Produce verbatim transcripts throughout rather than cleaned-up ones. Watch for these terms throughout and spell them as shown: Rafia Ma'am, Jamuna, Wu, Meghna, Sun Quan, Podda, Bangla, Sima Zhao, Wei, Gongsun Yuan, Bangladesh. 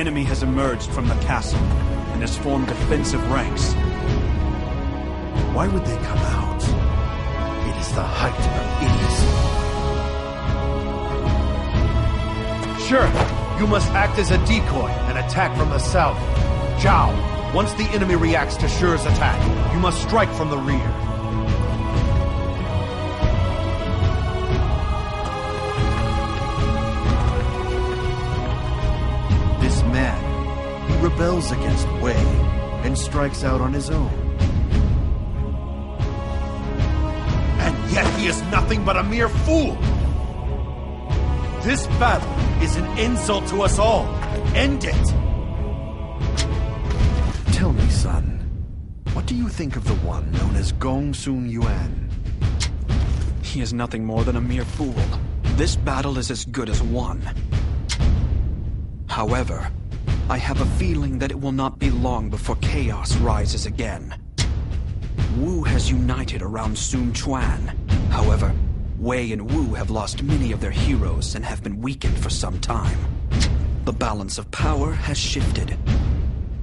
The enemy has emerged from the castle and has formed defensive ranks. Why would they come out? It is the height of idiocy. Sure, you must act as a decoy and attack from the south. Zhao! Once the enemy reacts to Shur's attack, you must strike from the rear. This man, he rebels against Wei and strikes out on his own. And yet he is nothing but a mere fool! This battle is an insult to us all. End it! Tell me, son, what do you think of the one known as Gongsun Yuan? He is nothing more than a mere fool. This battle is as good as won. However, I have a feeling that it will not be long before chaos rises again. Wu has united around Sun Quan. However, Wei and Wu have lost many of their heroes and have been weakened for some time. The balance of power has shifted.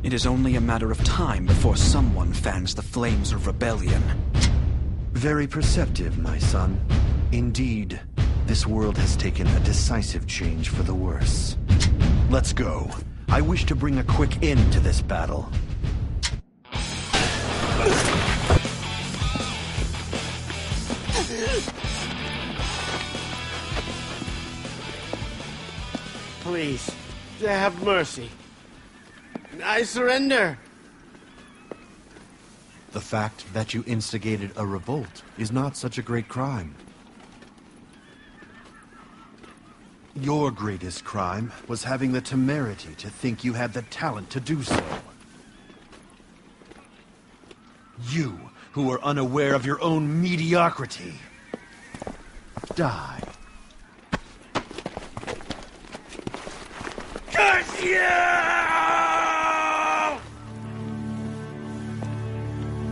It is only a matter of time before someone fans the flames of rebellion. Very perceptive, my son. Indeed, this world has taken a decisive change for the worse. Let's go. I wish to bring a quick end to this battle. Please, have mercy. I surrender. The fact that you instigated a revolt is not such a great crime. Your greatest crime was having the temerity to think you had the talent to do so. You, who are unaware of your own mediocrity. Die. Curse you!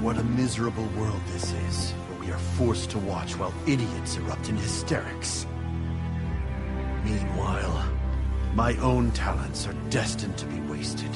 What a miserable world this is, where we are forced to watch while idiots erupt in hysterics. Meanwhile, my own talents are destined to be wasted.